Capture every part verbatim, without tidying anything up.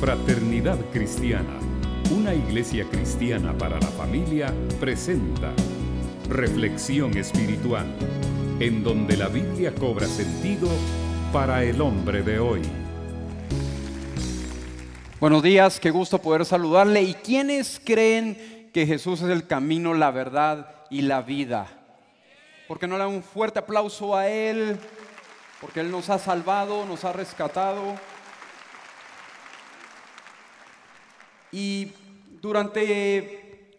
Fraternidad Cristiana, una iglesia cristiana para la familia, presenta Reflexión Espiritual, en donde la Biblia cobra sentido para el hombre de hoy. Buenos días, qué gusto poder saludarle. ¿Y quiénes creen que Jesús es el camino, la verdad y la vida? ¿Por qué no le dan un fuerte aplauso a Él? Porque Él nos ha salvado, nos ha rescatado. Y durante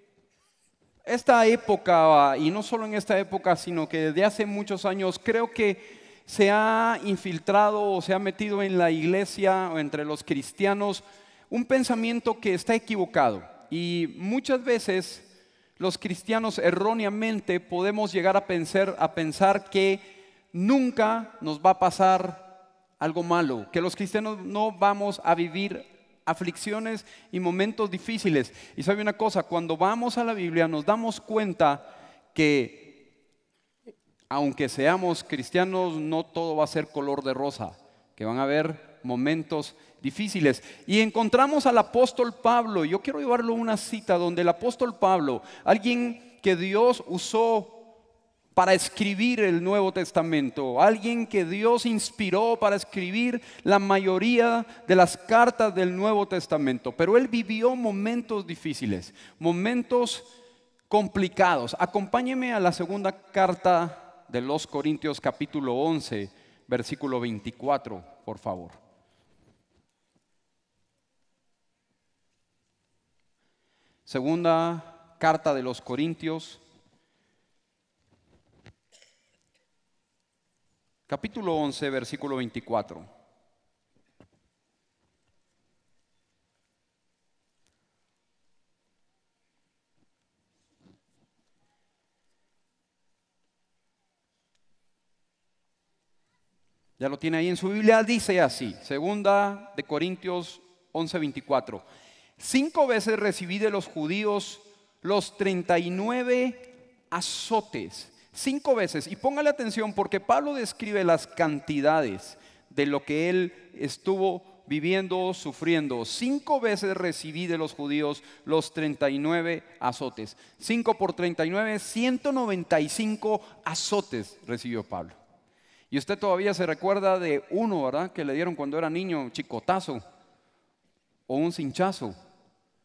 esta época, y no solo en esta época, sino que desde hace muchos años, creo que se ha infiltrado o se ha metido en la iglesia o entre los cristianos un pensamiento que está equivocado. Y muchas veces los cristianos erróneamente podemos llegar a pensar, a pensar que nunca nos va a pasar algo malo, que los cristianos no vamos a vivir aflicciones y momentos difíciles. Y sabe una cosa, cuando vamos a la Biblia nos damos cuenta que aunque seamos cristianos no todo va a ser color de rosa, que van a haber momentos difíciles. Y encontramos al apóstol Pablo. Yo quiero llevarlo a una cita donde el apóstol Pablo, alguien que Dios usó para escribir el Nuevo Testamento, alguien que Dios inspiró para escribir la mayoría de las cartas del Nuevo Testamento. Pero él vivió momentos difíciles, momentos complicados. Acompáñeme a la segunda carta de los Corintios, capítulo once, versículo veinticuatro, por favor. Segunda carta de los Corintios, capítulo once, versículo veinticuatro. Ya lo tiene ahí en su Biblia, dice así, segunda de Corintios once, veinticuatro. Cinco veces recibí de los judíos los treinta y nueve azotes. Cinco veces. Y póngale atención porque Pablo describe las cantidades de lo que él estuvo viviendo, sufriendo. Cinco veces recibí de los judíos los treinta y nueve azotes. Cinco por treinta y nueve, ciento noventa y cinco azotes recibió Pablo. Y usted todavía se recuerda de uno, ¿verdad?, que le dieron cuando era niño, un chicotazo o un cinchazo.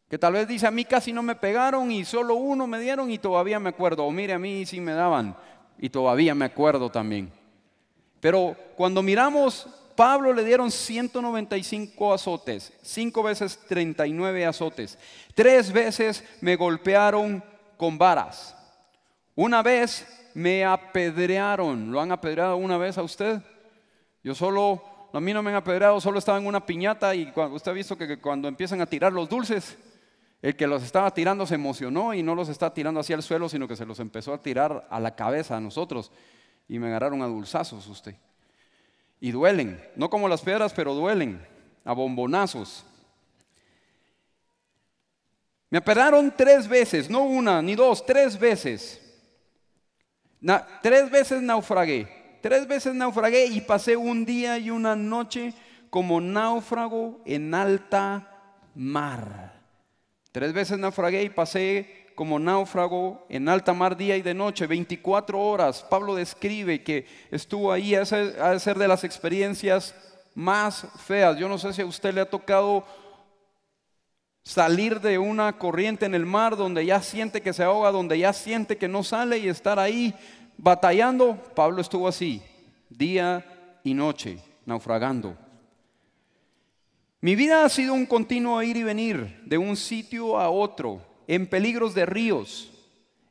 Que tal vez dice, a mí casi no me pegaron y solo uno me dieron y todavía me acuerdo. O mire, a mí sí me daban y todavía me acuerdo también. Pero cuando miramos, Pablo le dieron ciento noventa y cinco azotes, cinco veces treinta y nueve azotes. Tres veces me golpearon con varas. Una vez me apedrearon. ¿Lo han apedreado una vez a usted? Yo solo, a mí no me han apedreado, solo estaba en una piñata y usted ha visto que cuando empiezan a tirar los dulces, el que los estaba tirando se emocionó y no los está tirando hacia el suelo, sino que se los empezó a tirar a la cabeza a nosotros. Y me agarraron a dulzazos usted. Y duelen, no como las piedras, pero duelen, a bombonazos. Me apedrearon tres veces, no una, ni dos, tres veces. Na, tres veces naufragué. Tres veces naufragué y pasé un día y una noche como náufrago en alta mar. Tres veces naufragué y pasé como náufrago en alta mar día y de noche, veinticuatro horas. Pablo describe que estuvo ahí, a ser de las experiencias más feas. Yo no sé si a usted le ha tocado salir de una corriente en el mar donde ya siente que se ahoga, donde ya siente que no sale y estar ahí batallando. Pablo estuvo así, día y noche, naufragando. Mi vida ha sido un continuo ir y venir de un sitio a otro, en peligros de ríos,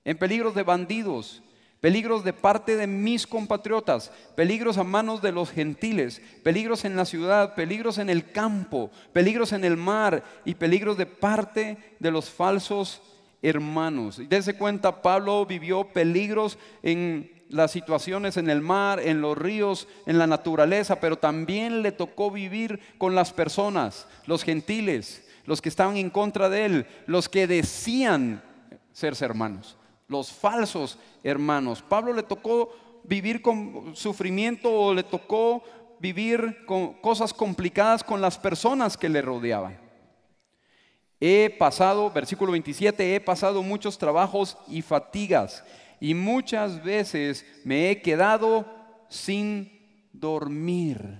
en peligros de bandidos, peligros de parte de mis compatriotas, peligros a manos de los gentiles, peligros en la ciudad, peligros en el campo, peligros en el mar y peligros de parte de los falsos hermanos. Y dése cuenta, Pablo vivió peligros en las situaciones en el mar, en los ríos, en la naturaleza, pero también le tocó vivir con las personas, los gentiles, los que estaban en contra de él, los que decían serse hermanos, los falsos hermanos. Pablo le tocó vivir con sufrimiento o le tocó vivir con cosas complicadas con las personas que le rodeaban. He pasado, versículo veintisiete, he pasado muchos trabajos y fatigas, y muchas veces me he quedado sin dormir.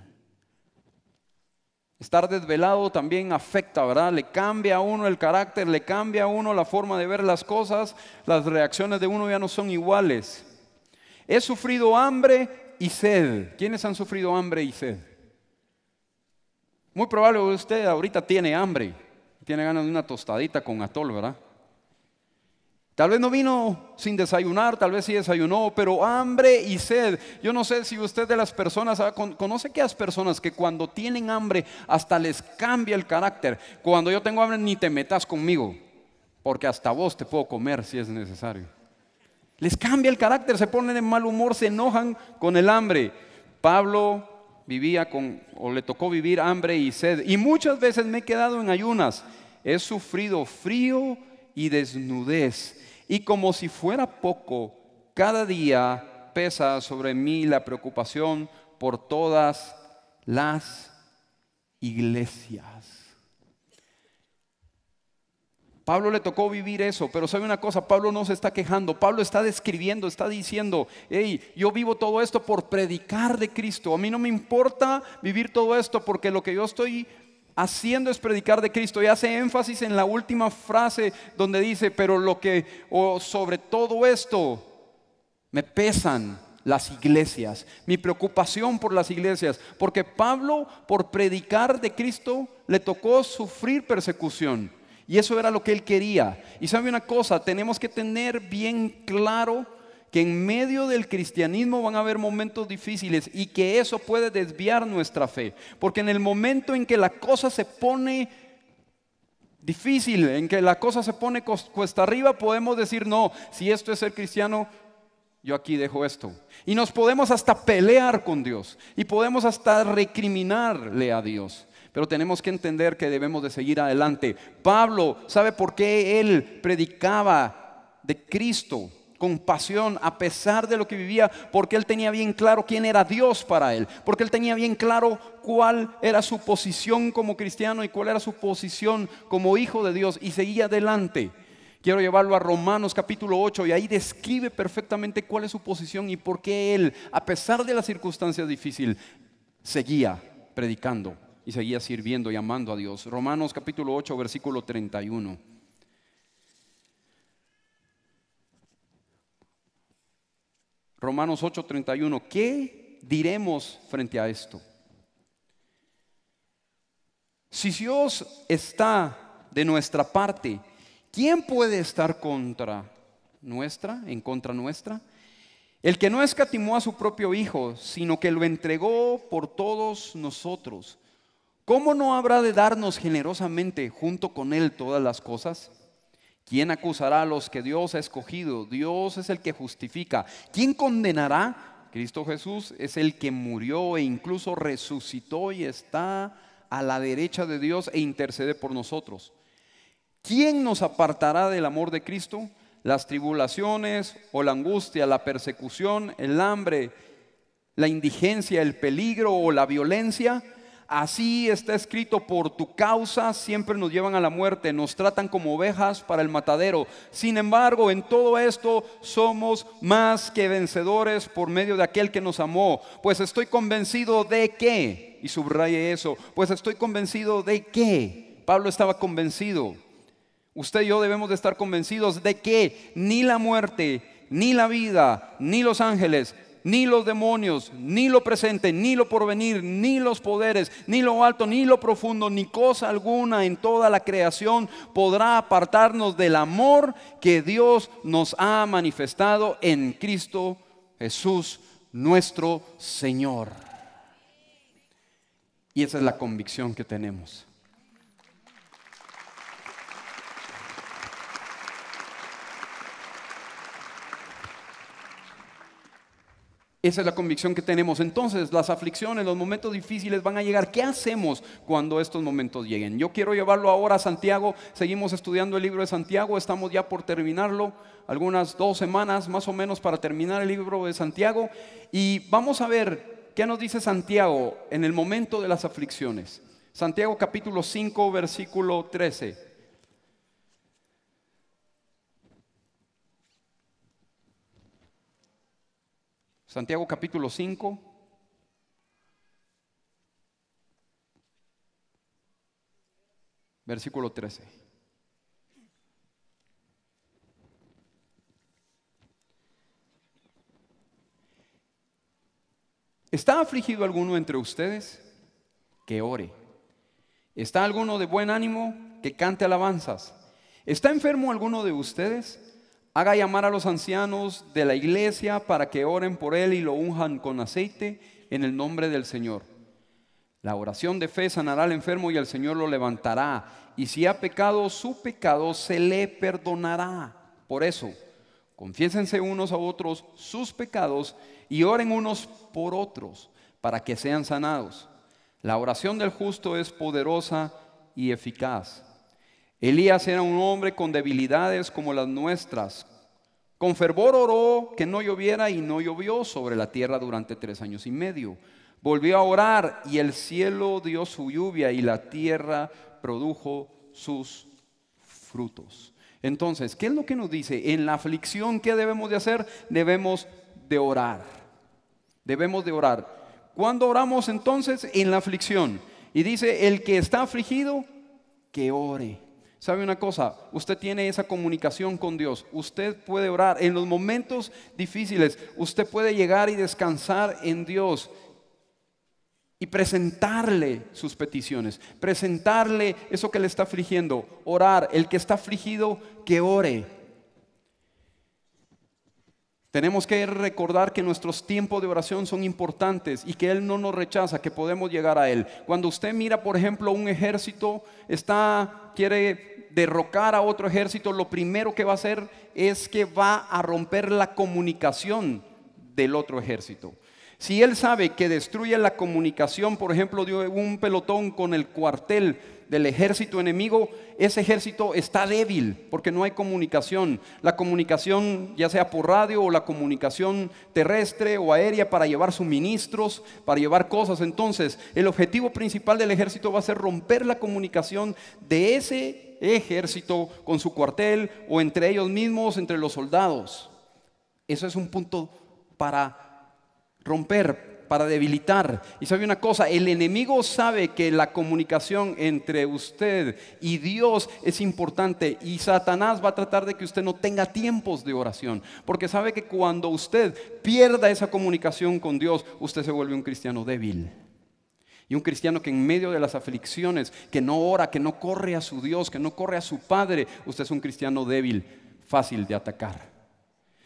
Estar desvelado también afecta, ¿verdad? Le cambia a uno el carácter, le cambia a uno la forma de ver las cosas, las reacciones de uno ya no son iguales. He sufrido hambre y sed. ¿Quiénes han sufrido hambre y sed? Muy probable que usted ahorita tiene hambre, tiene ganas de una tostadita con atol, ¿verdad? Tal vez no vino sin desayunar, tal vez sí desayunó, pero hambre y sed. Yo no sé si usted de las personas, conoce aquellas personas que cuando tienen hambre hasta les cambia el carácter. Cuando yo tengo hambre ni te metas conmigo, porque hasta vos te puedo comer si es necesario. Les cambia el carácter, se ponen en mal humor, se enojan con el hambre. Pablo vivía con, o le tocó vivir hambre y sed. Y muchas veces me he quedado en ayunas, he sufrido frío y desnudez. Y como si fuera poco, cada día pesa sobre mí la preocupación por todas las iglesias. Pablo le tocó vivir eso, pero sabe una cosa, Pablo no se está quejando, Pablo está describiendo, está diciendo, hey, yo vivo todo esto por predicar de Cristo, a mí no me importa vivir todo esto porque lo que yo estoy haciendo es predicar de Cristo. Y hace énfasis en la última frase donde dice, pero lo que, o sobre todo esto, me pesan las iglesias, mi preocupación por las iglesias, porque Pablo por predicar de Cristo le tocó sufrir persecución, y eso era lo que él quería. Y sabe una cosa, tenemos que tener bien claro que en medio del cristianismo van a haber momentos difíciles y que eso puede desviar nuestra fe. Porque en el momento en que la cosa se pone difícil, en que la cosa se pone cuesta arriba, podemos decir, no, si esto es ser cristiano, yo aquí dejo esto. Y nos podemos hasta pelear con Dios y podemos hasta recriminarle a Dios. Pero tenemos que entender que debemos de seguir adelante. Pablo, ¿sabe por qué él predicaba de Cristo con pasión, a pesar de lo que vivía? Porque él tenía bien claro quién era Dios para él, porque él tenía bien claro cuál era su posición como cristiano y cuál era su posición como hijo de Dios, y seguía adelante. Quiero llevarlo a Romanos capítulo ocho, y ahí describe perfectamente cuál es su posición y por qué él, a pesar de las circunstancias difíciles, seguía predicando y seguía sirviendo y amando a Dios. Romanos capítulo ocho, versículo treinta y uno. Romanos ocho, treinta y uno. ¿Qué diremos frente a esto? Si Dios está de nuestra parte, ¿quién puede estar contra nuestra, en contra nuestra? El que no escatimó a su propio Hijo, sino que lo entregó por todos nosotros, ¿cómo no habrá de darnos generosamente junto con Él todas las cosas? ¿Quién acusará a los que Dios ha escogido? Dios es el que justifica. ¿Quién condenará? Cristo Jesús es el que murió e incluso resucitó y está a la derecha de Dios e intercede por nosotros. ¿Quién nos apartará del amor de Cristo? Las tribulaciones o la angustia, la persecución, el hambre, la indigencia, el peligro o la violencia. Así está escrito, por tu causa siempre nos llevan a la muerte, nos tratan como ovejas para el matadero. Sin embargo, en todo esto somos más que vencedores por medio de aquel que nos amó. Pues estoy convencido de que, y subraye eso, pues estoy convencido de que, Pablo estaba convencido, usted y yo debemos de estar convencidos de que ni la muerte, ni la vida, ni los ángeles, ni los demonios, ni lo presente, ni lo porvenir, ni los poderes, ni lo alto, ni lo profundo, ni cosa alguna en toda la creación podrá apartarnos del amor que Dios nos ha manifestado en Cristo Jesús, nuestro Señor. Y esa es la convicción que tenemos. Esa es la convicción que tenemos. Entonces, las aflicciones, los momentos difíciles van a llegar. ¿Qué hacemos cuando estos momentos lleguen? Yo quiero llevarlo ahora a Santiago. Seguimos estudiando el libro de Santiago. Estamos ya por terminarlo. Algunas dos semanas más o menos para terminar el libro de Santiago. Y vamos a ver qué nos dice Santiago en el momento de las aflicciones. Santiago capítulo cinco, versículo trece. Santiago capítulo cinco. Versículo trece. ¿Está afligido alguno entre ustedes? Que ore. ¿Está alguno de buen ánimo? Que cante alabanzas. ¿Está enfermo alguno de ustedes? Haga llamar a los ancianos de la iglesia para que oren por él y lo unjan con aceite en el nombre del Señor. La oración de fe sanará al enfermo y el Señor lo levantará. Y si ha pecado, su pecado se le perdonará. Por eso, confiésense unos a otros sus pecados y oren unos por otros para que sean sanados. La oración del justo es poderosa y eficaz. Elías era un hombre con debilidades como las nuestras. Con fervor oró que no lloviera y no llovió sobre la tierra durante tres años y medio. Volvió a orar y el cielo dio su lluvia y la tierra produjo sus frutos. Entonces, ¿qué es lo que nos dice? En la aflicción, ¿qué debemos de hacer? Debemos de orar. Debemos de orar. ¿Cuándo oramos entonces? En la aflicción. Y dice, el que está afligido, que ore. ¿Sabe una cosa? Usted tiene esa comunicación con Dios. Usted puede orar en los momentos difíciles. Usted puede llegar y descansar en Dios y presentarle sus peticiones, presentarle eso que le está afligiendo. Orar. El que está afligido, que ore. Tenemos que recordar que nuestros tiempos de oración son importantes y que Él no nos rechaza, que podemos llegar a Él. Cuando usted mira, por ejemplo, un ejército está, quiere derrocar a otro ejército, lo primero que va a hacer es que va a romper la comunicación del otro ejército. Si Él sabe que destruye la comunicación, por ejemplo, de un pelotón con el cuartel del ejército enemigo, ese ejército está débil porque no hay comunicación. La comunicación, ya sea por radio o la comunicación terrestre o aérea, para llevar suministros, para llevar cosas. Entonces, el objetivo principal del ejército va a ser romper la comunicación de ese ejército con su cuartel o entre ellos mismos, entre los soldados. Eso es un punto para romper, para debilitar. Y sabe una cosa, el enemigo sabe que la comunicación entre usted y Dios es importante, y Satanás va a tratar de que usted no tenga tiempos de oración, porque sabe que cuando usted pierda esa comunicación con Dios, usted se vuelve un cristiano débil. Y un cristiano que en medio de las aflicciones, que no ora, que no corre a su Dios, que no corre a su Padre, usted es un cristiano débil, fácil de atacar.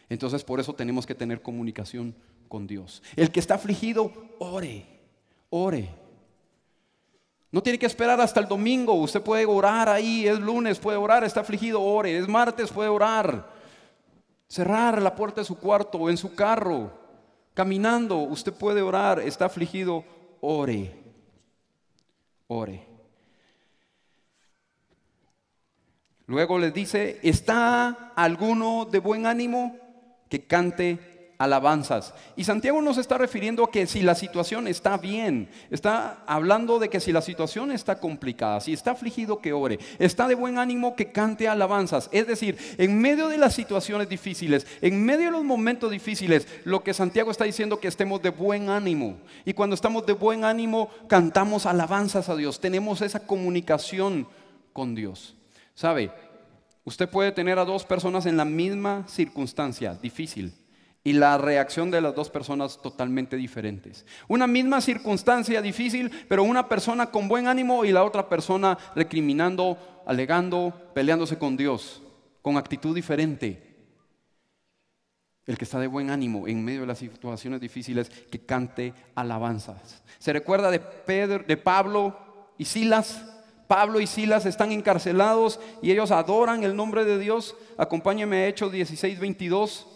Entonces, por eso tenemos que tener comunicación con Dios. El que está afligido, ore, ore. No tiene que esperar hasta el domingo. Usted puede orar ahí, es lunes, puede orar, está afligido, ore. Es martes, puede orar. Cerrar la puerta de su cuarto o en su carro, caminando, usted puede orar. Está afligido, ore, ore. Luego les dice, ¿está alguno de buen ánimo? Que cante alabanzas. Y Santiago nos está refiriendo a que si la situación está bien, está hablando de que si la situación está complicada, si está afligido, que ore. Está de buen ánimo, que cante alabanzas. Es decir, en medio de las situaciones difíciles, en medio de los momentos difíciles, lo que Santiago está diciendo, que estemos de buen ánimo. Y cuando estamos de buen ánimo, cantamos alabanzas a Dios. Tenemos esa comunicación con Dios. ¿Sabe? Usted puede tener a dos personas en la misma circunstancia difícil y la reacción de las dos personas totalmente diferentes. Una misma circunstancia difícil, pero una persona con buen ánimo y la otra persona recriminando, alegando, peleándose con Dios, con actitud diferente. El que está de buen ánimo en medio de las situaciones difíciles, que cante alabanzas. ¿Se recuerda de Pedro, de Pablo y Silas? Pablo y Silas están encarcelados y ellos adoran el nombre de Dios. Acompáñenme a Hechos dieciséis, veintidós.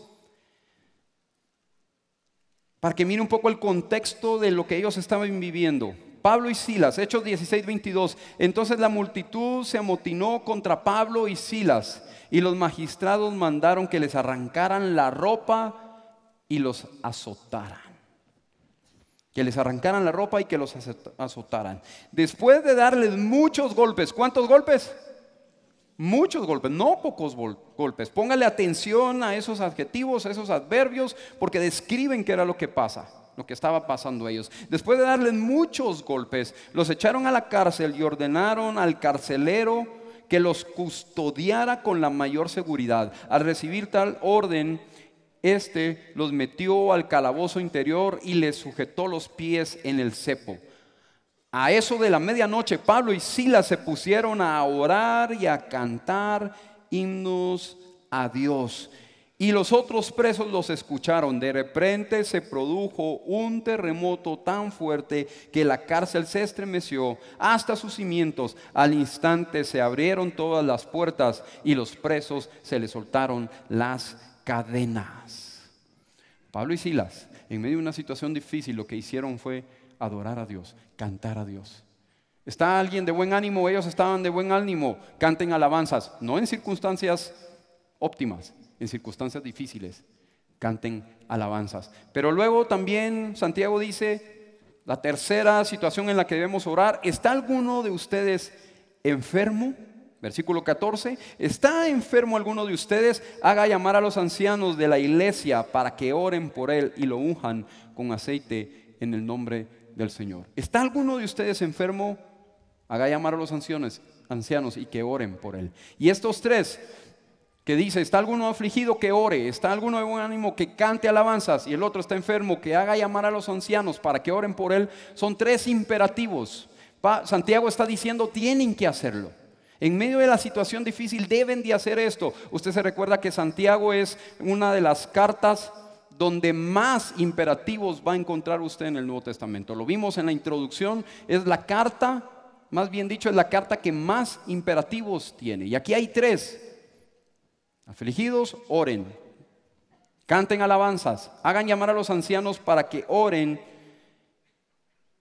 Para que mire un poco el contexto de lo que ellos estaban viviendo. Pablo y Silas, Hechos dieciséis, veintidós. Entonces la multitud se amotinó contra Pablo y Silas, y los magistrados mandaron que les arrancaran la ropa y los azotaran. Que les arrancaran la ropa y que los azotaran. Después de darles muchos golpes, ¿cuántos golpes? Muchos golpes, no pocos golpes. Póngale atención a esos adjetivos, a esos adverbios, porque describen qué era lo que pasa, lo que estaba pasando a ellos. Después de darles muchos golpes, los echaron a la cárcel y ordenaron al carcelero que los custodiara con la mayor seguridad. Al recibir tal orden, este los metió al calabozo interior y les sujetó los pies en el cepo. A eso de la medianoche, Pablo y Silas se pusieron a orar y a cantar himnos a Dios. Y los otros presos los escucharon. De repente se produjo un terremoto tan fuerte que la cárcel se estremeció hasta sus cimientos. Al instante se abrieron todas las puertas y los presos se les soltaron las cadenas. Pablo y Silas, en medio de una situación difícil, lo que hicieron fue adorar a Dios, cantar a Dios. ¿Está alguien de buen ánimo? Ellos estaban de buen ánimo. Canten alabanzas, no en circunstancias óptimas, en circunstancias difíciles. Canten alabanzas. Pero luego también Santiago dice, la tercera situación en la que debemos orar: ¿está alguno de ustedes enfermo? Versículo catorce, ¿está enfermo alguno de ustedes? Haga llamar a los ancianos de la iglesia para que oren por él y lo unjan con aceite en el nombre de Dios. Del Señor. ¿Está alguno de ustedes enfermo? Haga llamar a los ancianos, ancianos y que oren por él. Y estos tres que dice, ¿está alguno afligido? Que ore. ¿Está alguno de buen ánimo? Que cante alabanzas. Y el otro está enfermo, que haga llamar a los ancianos para que oren por él. Son tres imperativos. Pa- Santiago está diciendo, tienen que hacerlo. En medio de la situación difícil deben de hacer esto. Usted se recuerda que Santiago es una de las cartas donde más imperativos va a encontrar usted en el Nuevo Testamento. Lo vimos en la introducción, es la carta, más bien dicho, es la carta que más imperativos tiene. Y aquí hay tres. Afligidos, oren. Canten alabanzas. Hagan llamar a los ancianos para que oren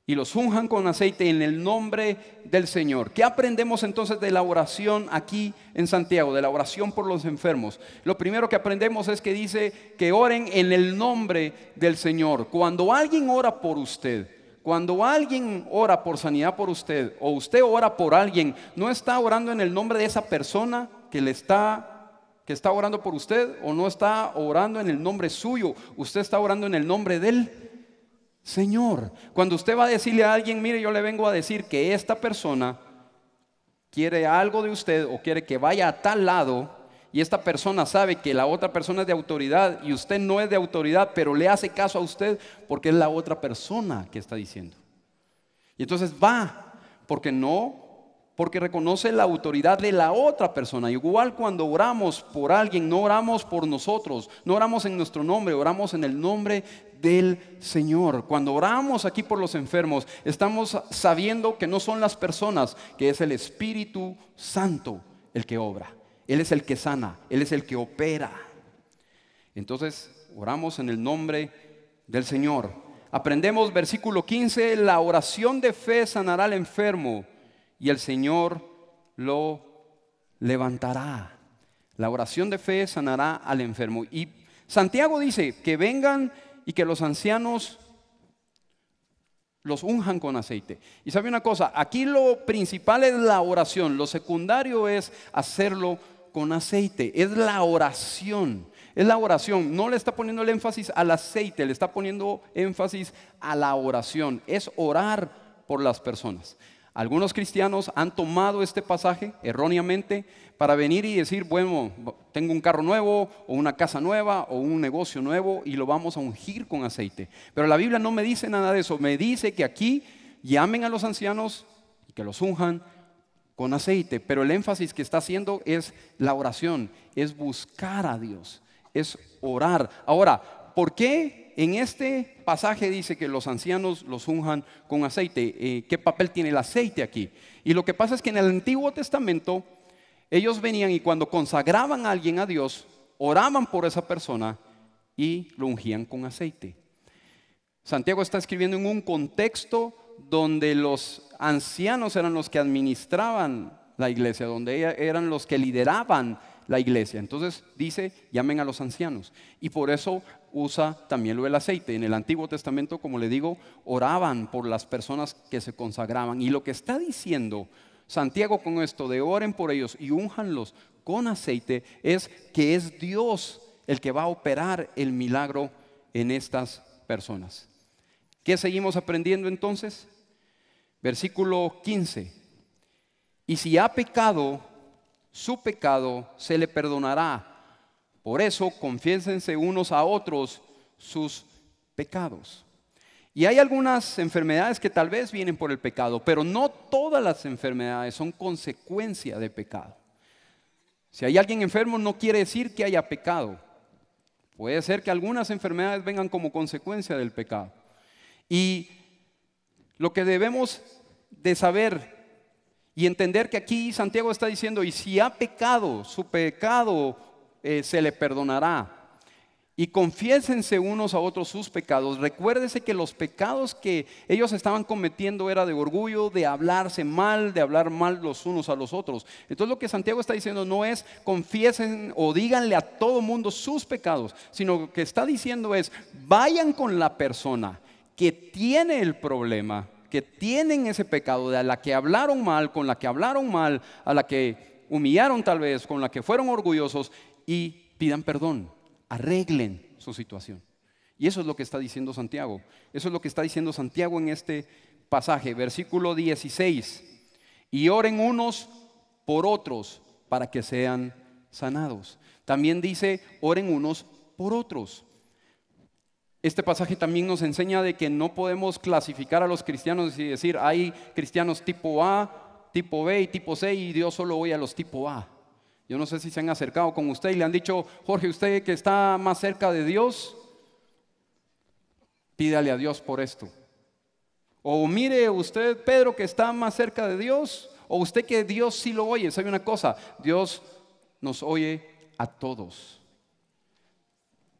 y los unjan con aceite en el nombre del Señor. ¿Qué aprendemos entonces de la oración aquí en Santiago? De la oración por los enfermos. Lo primero que aprendemos es que dice que oren en el nombre del Señor. Cuando alguien ora por usted, cuando alguien ora por sanidad por usted, o usted ora por alguien, no está orando en el nombre de esa persona que le está que está orando por usted, o no está orando en el nombre suyo. Usted está orando en el nombre del Señor. Cuando usted va a decirle a alguien, mire, yo le vengo a decir que esta persona quiere algo de usted o quiere que vaya a tal lado, y esta persona sabe que la otra persona es de autoridad y usted no es de autoridad, pero le hace caso a usted porque es la otra persona que está diciendo. Y entonces va, porque no, porque reconoce la autoridad de la otra persona. Igual cuando oramos por alguien, no oramos por nosotros, no oramos en nuestro nombre, oramos en el nombre del Señor. Cuando oramos aquí por los enfermos, estamos sabiendo que no son las personas, que es el Espíritu Santo el que obra. Él es el que sana, Él es el que opera. Entonces oramos en el nombre del Señor. Aprendemos, versículo quince, la oración de fe sanará al enfermo y el Señor lo levantará. La oración de fe sanará al enfermo. Y Santiago dice que vengan y que los ancianos los unjan con aceite. Y sabe una cosa, aquí lo principal es la oración, lo secundario es hacerlo con aceite. Es la oración, es la oración. No le está poniendo el énfasis al aceite, le está poniendo énfasis a la oración. Es orar por las personas. Algunos cristianos han tomado este pasaje erróneamente para venir y decir, bueno, tengo un carro nuevo o una casa nueva o un negocio nuevo y lo vamos a ungir con aceite. Pero la Biblia no me dice nada de eso. Me dice que aquí llamen a los ancianos y que los unjan con aceite. Pero el énfasis que está haciendo es la oración, es buscar a Dios, es orar. Ahora, ¿por qué? En este pasaje dice que los ancianos los unjan con aceite. Eh, ¿Qué papel tiene el aceite aquí? Y lo que pasa es que en el Antiguo Testamento ellos venían y cuando consagraban a alguien a Dios, oraban por esa persona y lo ungían con aceite. Santiago está escribiendo en un contexto donde los ancianos eran los que administraban la iglesia, donde eran los que lideraban la iglesia. Entonces dice, llamen a los ancianos. Y por eso usa también lo del aceite. En el Antiguo Testamento, como le digo, oraban por las personas que se consagraban. Y lo que está diciendo Santiago con esto de oren por ellos y únjanlos con aceite, es que es Dios el que va a operar el milagro en estas personas. ¿Qué seguimos aprendiendo entonces? Versículo quince. Y si ha pecado, su pecado se le perdonará. Por eso confiésense unos a otros sus pecados. Y hay algunas enfermedades que tal vez vienen por el pecado, pero no todas las enfermedades son consecuencia de pecado. Si hay alguien enfermo, no quiere decir que haya pecado. Puede ser que algunas enfermedades vengan como consecuencia del pecado. Y lo que debemos de saber y entender que aquí Santiago está diciendo, y si ha pecado, su pecado eh, se le perdonará. Y confiésense unos a otros sus pecados. Recuérdese que los pecados que ellos estaban cometiendo era de orgullo, de hablarse mal, de hablar mal los unos a los otros. Entonces lo que Santiago está diciendo no es confiesen o díganle a todo mundo sus pecados, sino lo que está diciendo es vayan con la persona que tiene el problema, que tienen ese pecado, de la que hablaron mal, con la que hablaron mal, a la que humillaron tal vez, con la que fueron orgullosos, y pidan perdón. Arreglen su situación. Y eso es lo que está diciendo Santiago. Eso es lo que está diciendo Santiago en este pasaje. Versículo dieciséis. Y oren unos por otros para que sean sanados. También dice oren unos por otros. Este pasaje también nos enseña de que no podemos clasificar a los cristianos y decir hay cristianos tipo A, tipo B y tipo C, y Dios solo oye a los tipo A. Yo no sé si se han acercado con usted y le han dicho, Jorge, usted que está más cerca de Dios, pídale a Dios por esto. O mire usted, Pedro, que está más cerca de Dios, o usted que Dios sí lo oye. ¿Sabe una cosa? Dios nos oye a todos.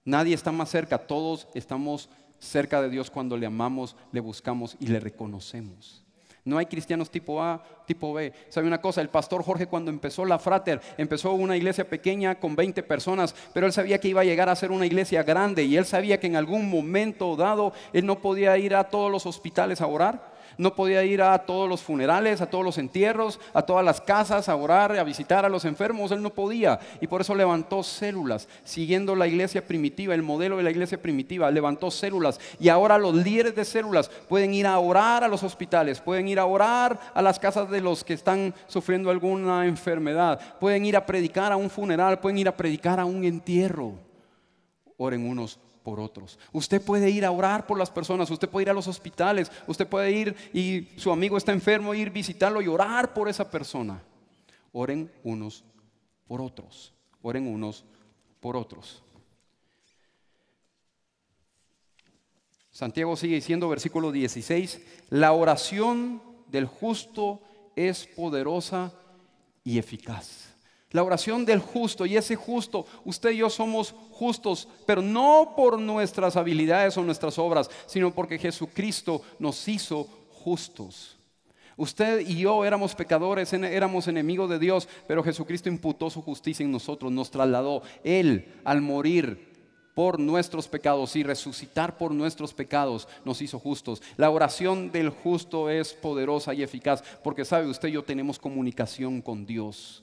Nadie está más cerca, todos estamos cerca de Dios cuando le amamos, le buscamos y le reconocemos. No hay cristianos tipo A, tipo B. ¿Sabe una cosa? El pastor Jorge, cuando empezó La Fráter, empezó una iglesia pequeña con veinte personas, pero él sabía que iba a llegar a ser una iglesia grande, y él sabía que en algún momento dado él no podía ir a todos los hospitales a orar, no podía ir a todos los funerales, a todos los entierros, a todas las casas a orar, a visitar a los enfermos. Él no podía, y por eso levantó células, siguiendo la iglesia primitiva, el modelo de la iglesia primitiva. Levantó células, y ahora los líderes de células pueden ir a orar a los hospitales, pueden ir a orar a las casas de los que están sufriendo alguna enfermedad, pueden ir a predicar a un funeral, pueden ir a predicar a un entierro. Oren unos por otros. Usted puede ir a orar por las personas, usted puede ir a los hospitales, usted puede ir y su amigo está enfermo, ir visitarlo y orar por esa persona. Oren unos por otros, oren unos por otros. Santiago sigue diciendo, versículo dieciséis, la oración del justo es poderosa y eficaz. La oración del justo, y ese justo, usted y yo somos justos, pero no por nuestras habilidades o nuestras obras, sino porque Jesucristo nos hizo justos. Usted y yo éramos pecadores, éramos enemigos de Dios, pero Jesucristo imputó su justicia en nosotros, nos trasladó. Él, al morir por nuestros pecados y resucitar por nuestros pecados, nos hizo justos. La oración del justo es poderosa y eficaz, porque sabe, usted y yo tenemos comunicación con Dios.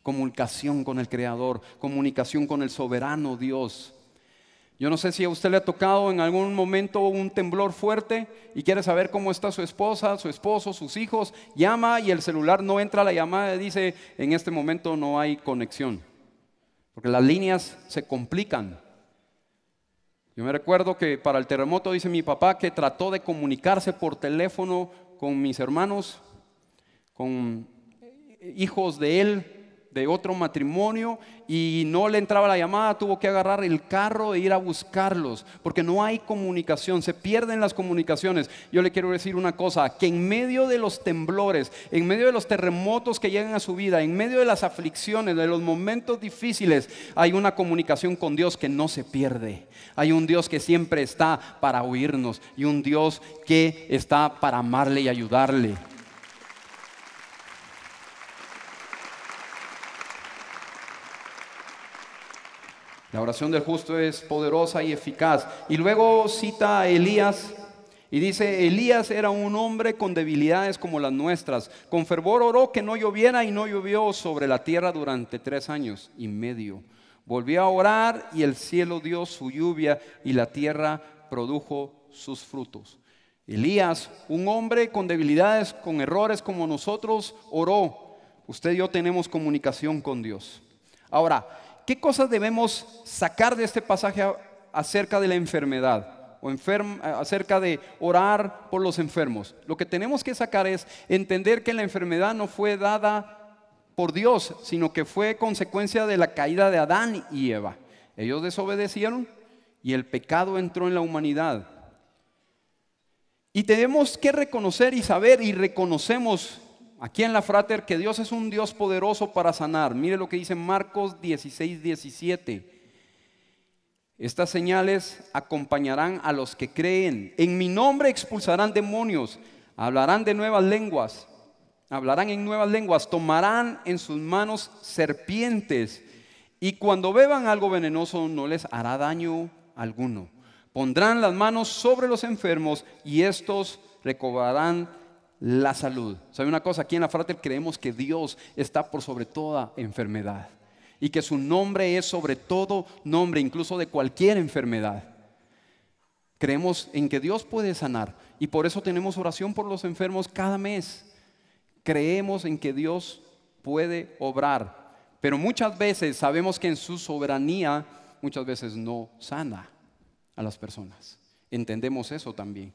Comunicación con el Creador, comunicación con el soberano Dios. Yo no sé si a usted le ha tocado en algún momento un temblor fuerte y quiere saber cómo está su esposa, su esposo, sus hijos. Llama y el celular no entra la llamada y dice, en este momento no hay conexión, porque las líneas se complican. Yo me recuerdo que para el terremoto, dice mi papá, que trató de comunicarse por teléfono con mis hermanos, con hijos de él, de otro matrimonio, y no le entraba la llamada. Tuvo que agarrar el carro e ir a buscarlos, porque no hay comunicación, se pierden las comunicaciones. Yo le quiero decir una cosa, que en medio de los temblores, en medio de los terremotos que llegan a su vida, en medio de las aflicciones, de los momentos difíciles, hay una comunicación con Dios que no se pierde. Hay un Dios que siempre está para oírnos, y un Dios que está para amarle y ayudarle. La oración del justo es poderosa y eficaz. Y luego cita a Elías Y dice, Elías era un hombre con debilidades como las nuestras. Con fervor oró que no lloviera y no llovió sobre la tierra durante tres años y medio. Volvió a orar y el cielo dio su lluvia y la tierra produjo sus frutos. Elías, un hombre con debilidades, con errores como nosotros, oró. Usted y yo tenemos comunicación con Dios. Ahora, ¿qué cosas debemos sacar de este pasaje acerca de la enfermedad? O enferma, acerca de orar por los enfermos. Lo que tenemos que sacar es entender que la enfermedad no fue dada por Dios, sino que fue consecuencia de la caída de Adán y Eva. Ellos desobedecieron y el pecado entró en la humanidad. Y tenemos que reconocer y saber, y reconocemos aquí en La Fráter, que Dios es un Dios poderoso para sanar. Mire lo que dice Marcos dieciséis, diecisiete. Estas señales acompañarán a los que creen. En mi nombre expulsarán demonios, hablarán de nuevas lenguas, hablarán en nuevas lenguas, tomarán en sus manos serpientes y cuando beban algo venenoso no les hará daño alguno. Pondrán las manos sobre los enfermos y estos recobrarán la salud. ¿Sabe una cosa? Aquí en La Fráter creemos que Dios está por sobre toda enfermedad. Y que su nombre es sobre todo nombre, incluso de cualquier enfermedad. Creemos en que Dios puede sanar. Y por eso tenemos oración por los enfermos cada mes. Creemos en que Dios puede obrar. Pero muchas veces sabemos que en su soberanía, muchas veces no sana a las personas. Entendemos eso también.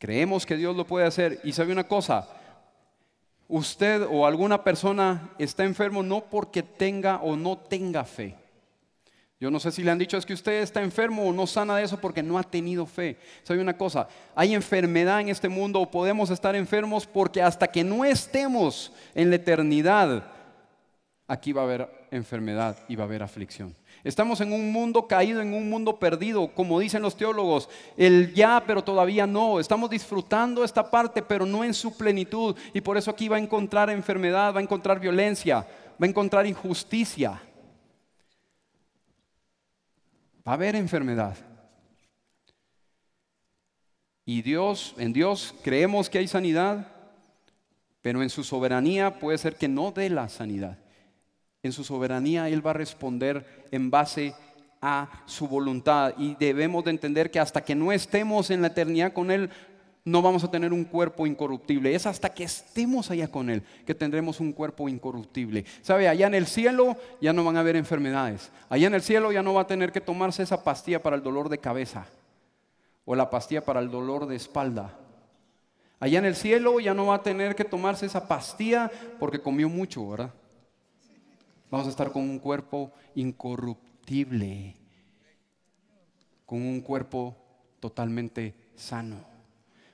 Creemos que Dios lo puede hacer. Y sabe una cosa. Usted o alguna persona está enfermo no porque tenga o no tenga fe. Yo no sé si le han dicho, es que usted está enfermo o no sana de eso porque no ha tenido fe. ¿Sabe una cosa? Hay enfermedad en este mundo o podemos estar enfermos porque hasta que no estemos en la eternidad, aquí va a haber enfermedad y va a haber aflicción. Estamos en un mundo caído, en un mundo perdido, como dicen los teólogos, el ya pero todavía no. Estamos disfrutando esta parte pero no en su plenitud y por eso aquí va a encontrar enfermedad, va a encontrar violencia, va a encontrar injusticia. Va a haber enfermedad. Y Dios, en Dios creemos que hay sanidad, pero en su soberanía puede ser que no dé la sanidad. En su soberanía Él va a responder en base a su voluntad. Y debemos de entender que hasta que no estemos en la eternidad con Él, no vamos a tener un cuerpo incorruptible. Es hasta que estemos allá con Él que tendremos un cuerpo incorruptible. ¿Sabe? Allá en el cielo ya no van a haber enfermedades. Allá en el cielo ya no va a tener que tomarse esa pastilla para el dolor de cabeza. O la pastilla para el dolor de espalda. Allá en el cielo ya no va a tener que tomarse esa pastilla porque comió mucho, ¿verdad? Vamos a estar con un cuerpo incorruptible, con un cuerpo totalmente sano.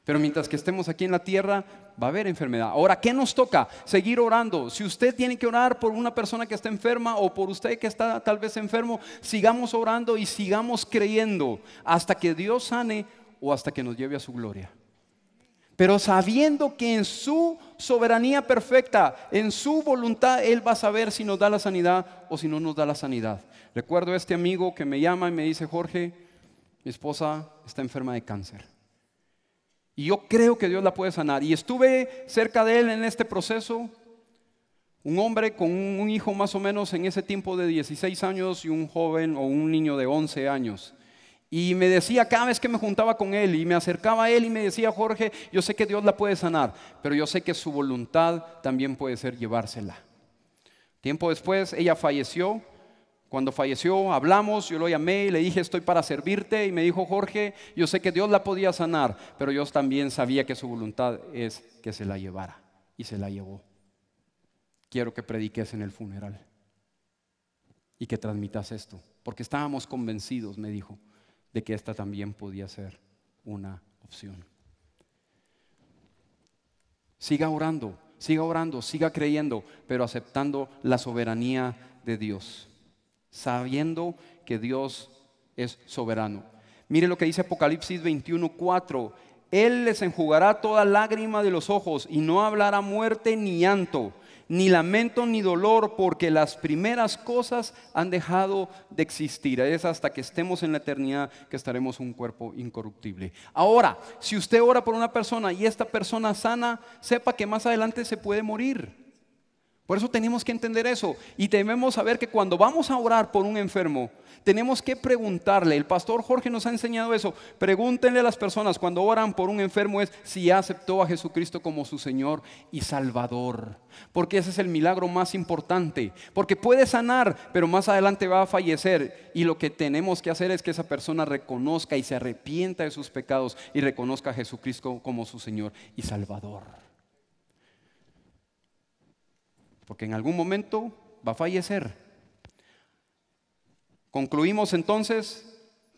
Pero mientras que estemos aquí en la tierra, va a haber enfermedad. Ahora, ¿qué nos toca? Seguir orando. Si usted tiene que orar por una persona que está enferma o por usted que está tal vez enfermo, sigamos orando y sigamos creyendo hasta que Dios sane o hasta que nos lleve a su gloria. Pero sabiendo que en su soberanía perfecta, en su voluntad, Él va a saber si nos da la sanidad o si no nos da la sanidad. Recuerdo a este amigo que me llama y me dice, Jorge, mi esposa está enferma de cáncer. Y yo creo que Dios la puede sanar. Y estuve cerca de él en este proceso, un hombre con un hijo más o menos en ese tiempo de dieciséis años y un joven o un niño de once años. Y me decía cada vez que me juntaba con él y me acercaba a él y me decía, Jorge, yo sé que Dios la puede sanar, pero yo sé que su voluntad también puede ser llevársela. Tiempo después ella falleció. Cuando falleció hablamos, yo lo llamé y le dije, estoy para servirte. Y me dijo, Jorge, yo sé que Dios la podía sanar, pero yo también sabía que su voluntad es que se la llevara. Y se la llevó. Quiero que prediques en el funeral y que transmitas esto, porque estábamos convencidos, me dijo, de que esta también podía ser una opción. Siga orando, siga orando, siga creyendo, pero aceptando la soberanía de Dios, sabiendo que Dios es soberano. Mire lo que dice Apocalipsis veintiuno, cuatro. Él les enjugará toda lágrima de los ojos y no hablará muerte ni llanto, ni lamento ni dolor, porque las primeras cosas han dejado de existir. Es hasta que estemos en la eternidad que estaremos un cuerpo incorruptible. Ahora, si usted ora por una persona y esta persona sana, sepa que más adelante se puede morir. Por eso tenemos que entender eso, y debemos saber que cuando vamos a orar por un enfermo, tenemos que preguntarle. El pastor Jorge nos ha enseñado eso. Pregúntenle a las personas cuando oran por un enfermo es si ya aceptó a Jesucristo como su Señor y Salvador, porque ese es el milagro más importante, porque puede sanar, pero más adelante va a fallecer, y lo que tenemos que hacer es que esa persona reconozca y se arrepienta de sus pecados y reconozca a Jesucristo como su Señor y Salvador. Porque en algún momento va a fallecer. Concluimos entonces,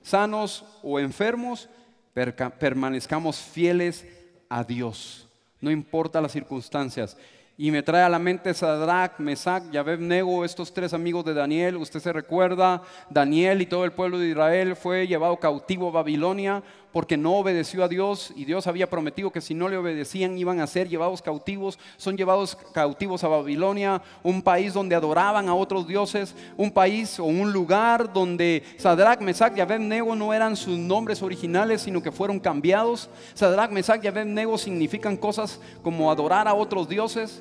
sanos o enfermos, perca, permanezcamos fieles a Dios, no importa las circunstancias. Y me trae a la mente Sadrac, Mesac y Abednego, estos tres amigos de Daniel. Usted se recuerda, Daniel y todo el pueblo de Israel fue llevado cautivo a Babilonia porque no obedeció a Dios, y Dios había prometido que si no le obedecían iban a ser llevados cautivos. Son llevados cautivos a Babilonia, un país donde adoraban a otros dioses, un país o un lugar donde Sadrac, Mesac y Abednego no eran sus nombres originales, sino que fueron cambiados. Sadrac, Mesac y Abednego significan cosas como adorar a otros dioses.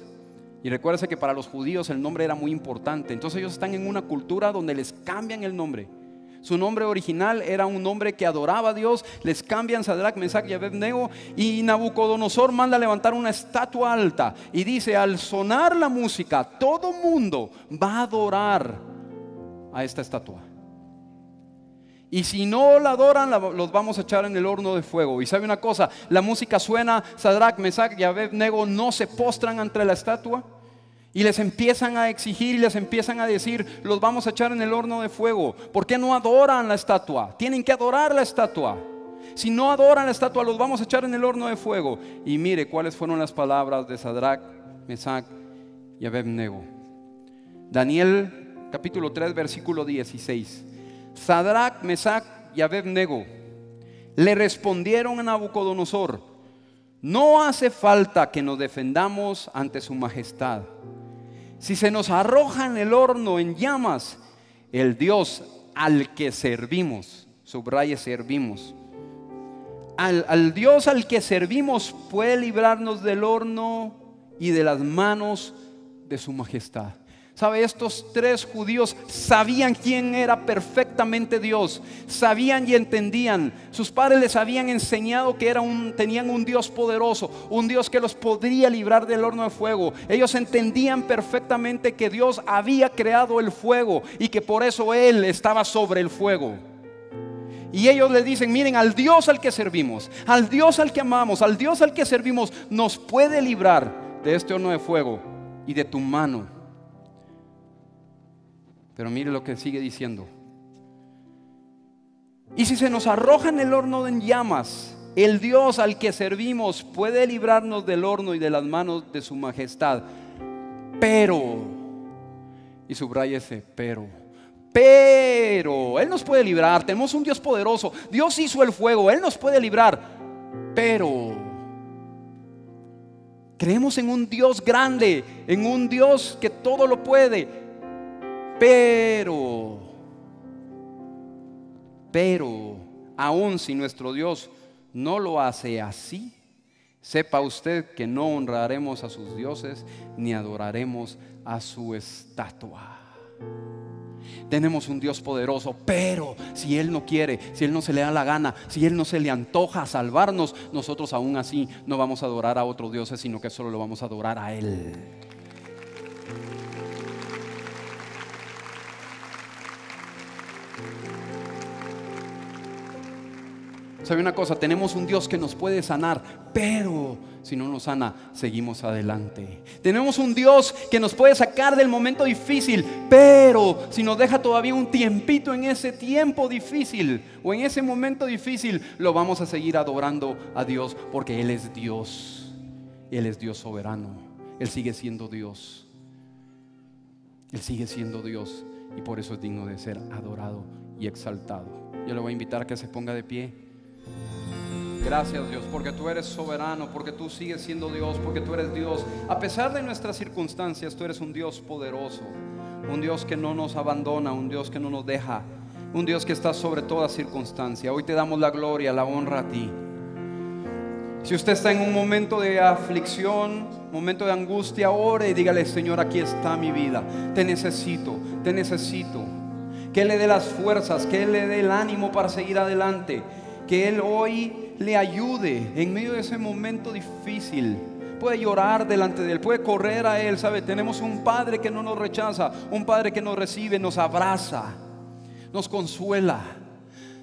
Y recuérdese que para los judíos el nombre era muy importante. Entonces ellos están en una cultura donde les cambian el nombre. Su nombre original era un nombre que adoraba a Dios. Les cambian Sadrac, Mesac y Abednego. Y Nabucodonosor manda a levantar una estatua alta y dice: al sonar la música, todo mundo va a adorar a esta estatua, y si no la adoran, los vamos a echar en el horno de fuego. Y sabe una cosa, la música suena, Sadrac, Mesac y Abednego no se postran ante la estatua, y les empiezan a exigir y les empiezan a decir: los vamos a echar en el horno de fuego. ¿Por qué no adoran la estatua? Tienen que adorar la estatua. Si no adoran la estatua, los vamos a echar en el horno de fuego. Y mire cuáles fueron las palabras de Sadrac, Mesac y Abednego. Daniel capítulo tres versículo dieciséis. Sadrac, Mesac y Abednego le respondieron a Nabucodonosor: no hace falta que nos defendamos ante su majestad. Si se nos arroja en el horno en llamas, el Dios al que servimos, subraye servimos, al, al Dios al que servimos puede librarnos del horno y de las manos de su majestad. ¿Sabe? Estos tres judíos sabían quién era perfectamente Dios. Sabían y entendían. Sus padres les habían enseñado que era un, tenían un Dios poderoso, un Dios que los podría librar del horno de fuego. Ellos entendían perfectamente que Dios había creado el fuego y que por eso Él estaba sobre el fuego. Y ellos le dicen: miren, al Dios al que servimos, al Dios al que amamos, al Dios al que servimos, nos puede librar de este horno de fuego y de tu mano. Pero mire lo que sigue diciendo: y si se nos arroja en el horno en llamas, el Dios al que servimos puede librarnos del horno y de las manos de su majestad. Pero, y subráyese pero, pero Él nos puede librar. Tenemos un Dios poderoso. Dios hizo el fuego, Él nos puede librar. Pero creemos en un Dios grande, en un Dios que todo lo puede. Pero, pero, aun si nuestro Dios no lo hace así, sepa usted que no honraremos a sus dioses ni adoraremos a su estatua. Tenemos un Dios poderoso, pero si Él no quiere, si Él no se le da la gana, si Él no se le antoja salvarnos, nosotros aún así no vamos a adorar a otros dioses, sino que solo lo vamos a adorar a Él. ¿Sabe una cosa? Tenemos un Dios que nos puede sanar, pero si no nos sana, seguimos adelante. Tenemos un Dios que nos puede sacar del momento difícil, pero si nos deja todavía un tiempito en ese tiempo difícil o en ese momento difícil, lo vamos a seguir adorando a Dios, porque Él es Dios. Él es Dios soberano. Él sigue siendo Dios. Él sigue siendo Dios, y por eso es digno de ser adorado y exaltado. Yo le voy a invitar a que se ponga de pie. Thank you. Gracias, Dios, porque tú eres soberano, porque tú sigues siendo Dios, porque tú eres Dios. A pesar de nuestras circunstancias, tú eres un Dios poderoso, un Dios que no nos abandona, un Dios que no nos deja, un Dios que está sobre toda circunstancia. Hoy te damos la gloria, la honra a ti. Si usted está en un momento de aflicción, momento de angustia, ore y dígale: Señor, aquí está mi vida, te necesito, te necesito. Que Él le dé las fuerzas, que Él le dé el ánimo para seguir adelante, que Él hoy le ayude en medio de ese momento difícil. Puede llorar delante de Él, puede correr a Él, ¿sabe? Tenemos un Padre que no nos rechaza, un Padre que nos recibe, nos abraza, nos consuela.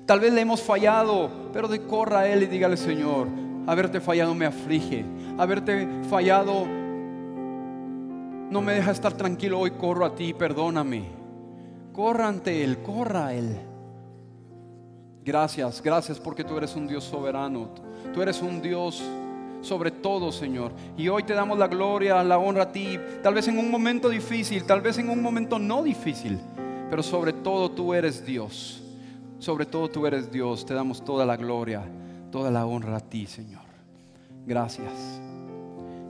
Tal vez le hemos fallado, pero corra a Él y dígale: Señor, haberte fallado me aflige, haberte fallado no me deja estar tranquilo. Hoy corro a ti, perdóname. Corra ante Él, corra a Él. Gracias, gracias porque tú eres un Dios soberano, tú eres un Dios sobre todo, Señor. Y hoy te damos la gloria, la honra a ti. Tal vez en un momento difícil, tal vez en un momento no difícil, pero sobre todo tú eres Dios. Sobre todo tú eres Dios. Te damos toda la gloria, toda la honra a ti, Señor. Gracias,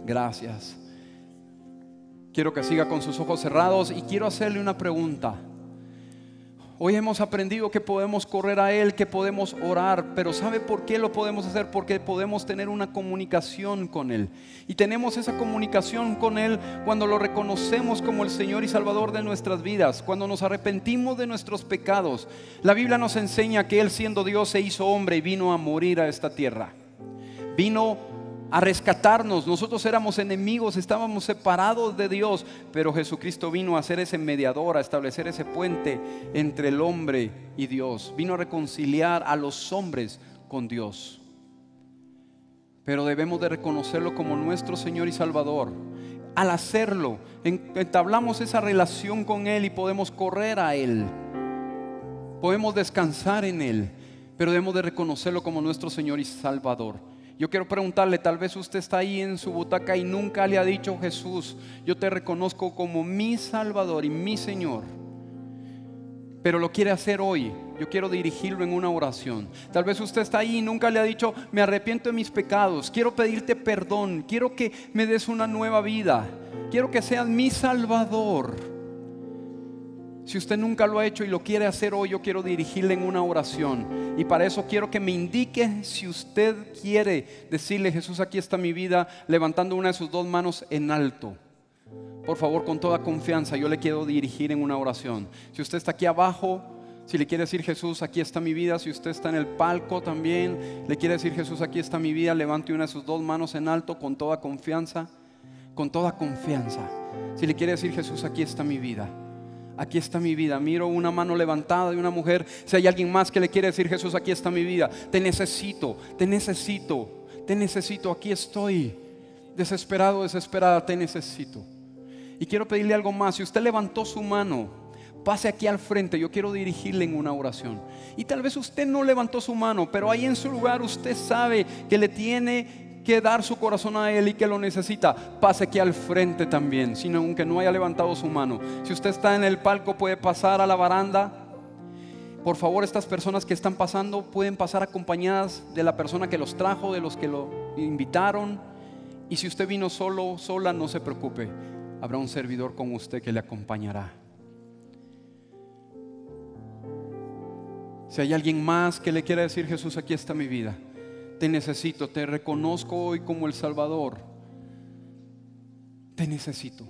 gracias. Quiero que siga con sus ojos cerrados y quiero hacerle una pregunta. Hoy hemos aprendido que podemos correr a Él, que podemos orar, pero ¿sabe por qué lo podemos hacer? Porque podemos tener una comunicación con Él. Y tenemos esa comunicación con Él cuando lo reconocemos como el Señor y Salvador de nuestras vidas, cuando nos arrepentimos de nuestros pecados. La Biblia nos enseña que Él, siendo Dios, se hizo hombre y vino a morir a esta tierra. Vino a rescatarnos. Nosotros éramos enemigos, estábamos separados de Dios, pero Jesucristo vino a ser ese mediador, a establecer ese puente entre el hombre y Dios. Vino a reconciliar a los hombres con Dios. Pero debemos de reconocerlo como nuestro Señor y Salvador. Al hacerlo, entablamos esa relación con Él y podemos correr a Él, podemos descansar en Él, pero debemos de reconocerlo como nuestro Señor y Salvador. Yo quiero preguntarle, tal vez usted está ahí en su butaca y nunca le ha dicho: Jesús, yo te reconozco como mi Salvador y mi Señor. Pero lo quiere hacer hoy. Yo quiero dirigirlo en una oración. Tal vez usted está ahí y nunca le ha dicho: me arrepiento de mis pecados, quiero pedirte perdón, quiero que me des una nueva vida, quiero que seas mi Salvador. Si usted nunca lo ha hecho y lo quiere hacer hoy, yo quiero dirigirle en una oración. Y para eso quiero que me indique si usted quiere decirle: Jesús, aquí está mi vida, levantando una de sus dos manos en alto. Por favor, con toda confianza, yo le quiero dirigir en una oración. Si usted está aquí abajo, si le quiere decir: Jesús, aquí está mi vida. Si usted está en el palco también, le quiere decir: Jesús, aquí está mi vida, levante una de sus dos manos en alto con toda confianza. Con toda confianza. Si le quiere decir: Jesús, aquí está mi vida. Aquí está mi vida. Miro una mano levantada de una mujer. Si hay alguien más que le quiere decir: Jesús, aquí está mi vida, te necesito, te necesito, te necesito, aquí estoy, desesperado, desesperada, te necesito. Y quiero pedirle algo más. Si usted levantó su mano, pase aquí al frente, yo quiero dirigirle en una oración. Y tal vez usted no levantó su mano, pero ahí en su lugar usted sabe que le tiene que dar su corazón a Él y que lo necesita, pase aquí al frente también, sino aunque no haya levantado su mano. Si usted está en el palco, puede pasar a la baranda. Por favor, estas personas que están pasando pueden pasar acompañadas de la persona que los trajo, de los que lo invitaron. Y si usted vino solo, sola, no se preocupe, habrá un servidor con usted que le acompañará. Si hay alguien más que le quiera decir: Jesús, aquí está mi vida, te necesito, te reconozco hoy como el Salvador, te necesito.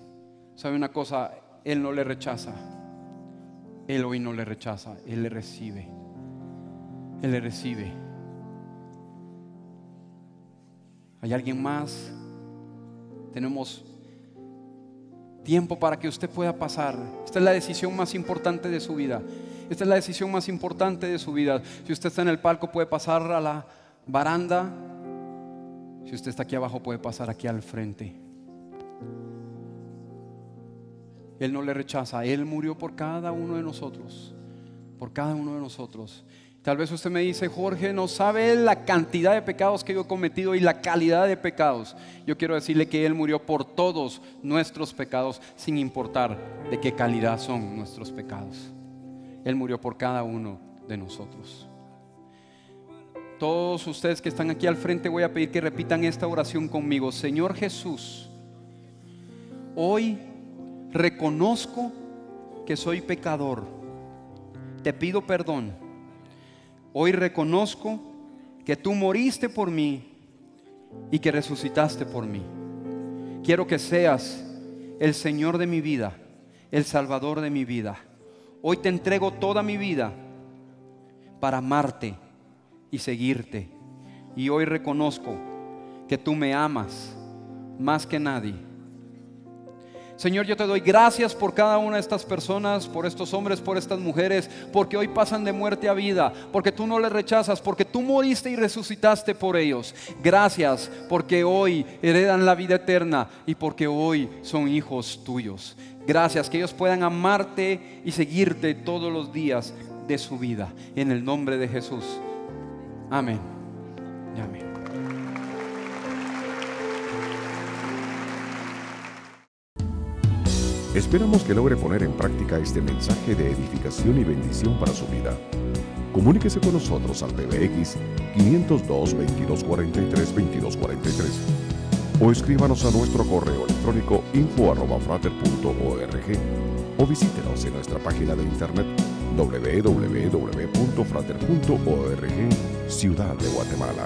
¿Sabe una cosa? Él no le rechaza. Él hoy no le rechaza, Él le recibe. Él le recibe. ¿Hay alguien más? Tenemos tiempo para que usted pueda pasar. Esta es la decisión más importante de su vida. Esta es la decisión más importante de su vida. Si usted está en el palco, puede pasar a la baranda. Si usted está aquí abajo, puede pasar aquí al frente. Él no le rechaza. Él murió por cada uno de nosotros, por cada uno de nosotros. Tal vez usted me dice: Jorge, no sabe la cantidad de pecados que yo he cometido y la calidad de pecados. Yo quiero decirle que Él murió por todos nuestros pecados, sin importar de qué calidad son nuestros pecados. Él murió por cada uno de nosotros. Todos ustedes que están aquí al frente, voy a pedir que repitan esta oración conmigo. Señor Jesús, hoy reconozco que soy pecador. Te pido perdón. Hoy reconozco que tú moriste por mí y que resucitaste por mí. Quiero que seas el Señor de mi vida, el Salvador de mi vida. Hoy te entrego toda mi vida para amarte y seguirte. Y hoy reconozco que tú me amas más que nadie. Señor, yo te doy gracias por cada una de estas personas, por estos hombres, por estas mujeres, porque hoy pasan de muerte a vida, porque tú no les rechazas, porque tú moriste y resucitaste por ellos. Gracias porque hoy heredan la vida eterna y porque hoy son hijos tuyos. Gracias que ellos puedan amarte y seguirte todos los días de su vida. En el nombre de Jesús. Amén. Amén. Esperamos que logre poner en práctica este mensaje de edificación y bendición para su vida. Comuníquese con nosotros al P B X quinientos dos, veintidós cuarenta y tres, veintidós cuarenta y tres o escríbanos a nuestro correo electrónico info arroba frater punto org o visítenos en nuestra página de internet doble u doble u doble u punto frater punto org, Ciudad de Guatemala.